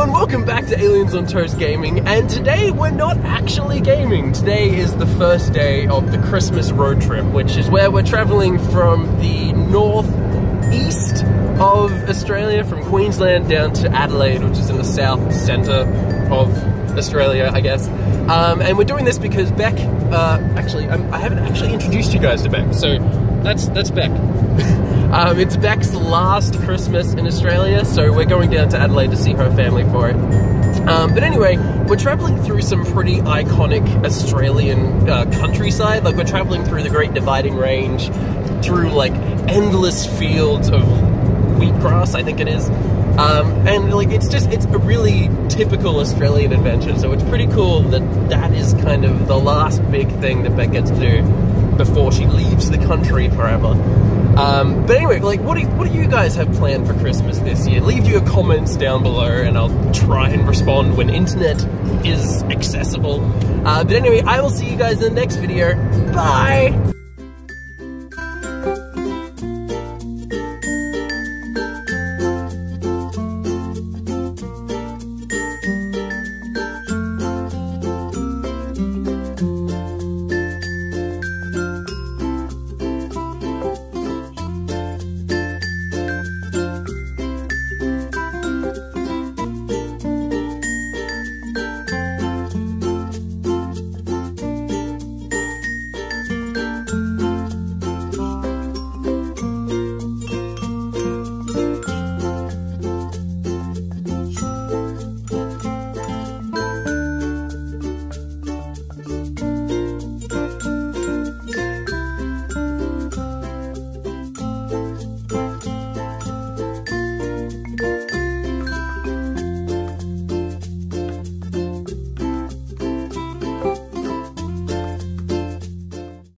everyone, welcome back to Aliens on Toast Gaming, and today we're not actually gaming. Today is the first day of the Christmas road trip, which is where we're traveling from the northeast of Australia, from Queensland down to Adelaide, which is in the south centre of Australia, I guess. And we're doing this because Beck, I haven't actually introduced you guys to Beck, so that's Beck. It's Beck's last Christmas in Australia, so we're going down to Adelaide to see her family for it. But anyway, we're travelling through some pretty iconic Australian countryside. Like, we're travelling through the Great Dividing Range, through, like, endless fields of wheatgrass, I think it is. And, like, it's a really typical Australian adventure, so it's pretty cool that that is kind of the last big thing that Beck gets to do before she leaves the country forever. But anyway, like, what do you guys have planned for Christmas this year? Leave your comments down below and I'll try and respond when internet is accessible. But anyway, I will see you guys in the next video. Bye!